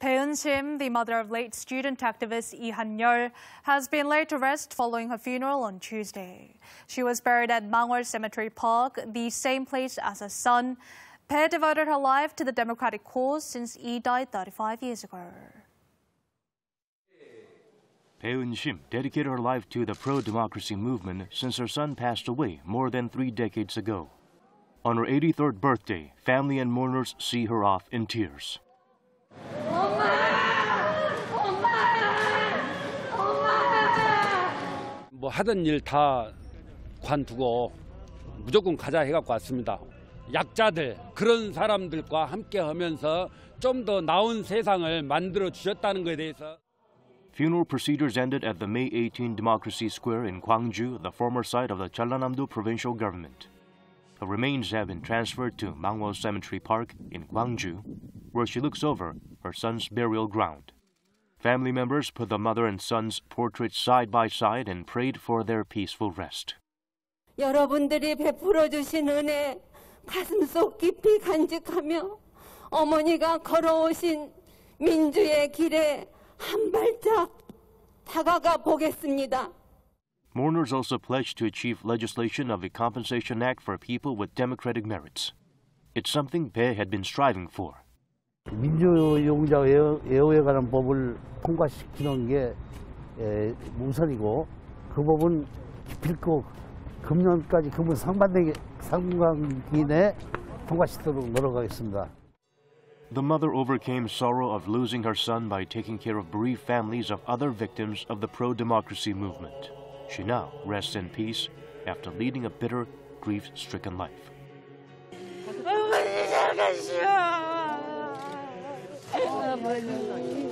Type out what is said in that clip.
Bae Eun-sim, the mother of late student activist Lee Han-yeol, has been laid to rest following her funeral on Tuesday. She was buried at Mangwol Cemetery Park, the same place as her son. Bae devoted her life to the democratic cause since he died 35 years ago. Bae Eun-sim dedicated her life to the pro-democracy movement since her son passed away more than 3 decades ago. On her 83rd birthday, family and mourners see her off in tears. 뭐 하던 일 다 관두고 무조건 가자 해갖고 왔습니다. 약자들, 그런 사람들과 함께 하면서 좀 더 나은 세상을 만들어 주셨다는 것에 대해서. Funeral procedures ended at the May 18 Democracy square in Gwangju, the former site of the Jeollanam-do provincial government. Her remains have been transferred to Mangwol Cemetery Park in Gwangju, where she looks over her son's burial ground. Family members put the mother and son's portraits side by side and prayed for their peaceful rest. 여러분들이 베풀어 주신 은혜 가슴 속 깊이 간직하며 어머니가 걸어오신 민주의 길에 한 발짝 다가가 보겠습니다. Mourners also pledged to achieve legislation of a compensation act for people with democratic merits. It's something Bae had been striving for. 민주용의자 예우에 관한 법을 통과시키는 게 우선이고 그 법은 기필코 금년까지 그분 상반기 내 통과시키도록 노력하겠습니다. The mother overcame sorrow of losing her son by taking care of bereaved families of other victims of the pro-democracy movement. She now rests in peace after leading a bitter, grief-stricken life. 어머니,